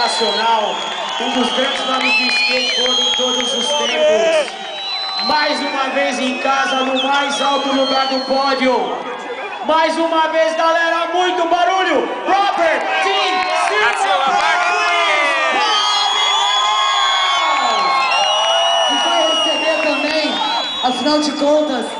Nacional, um dos grandes nomes do skateboard em todos os tempos. Mais uma vez em casa, no mais alto lugar do pódio. Mais uma vez, galera, muito barulho! Robert Dean Silva! Que vai receber também, afinal de contas,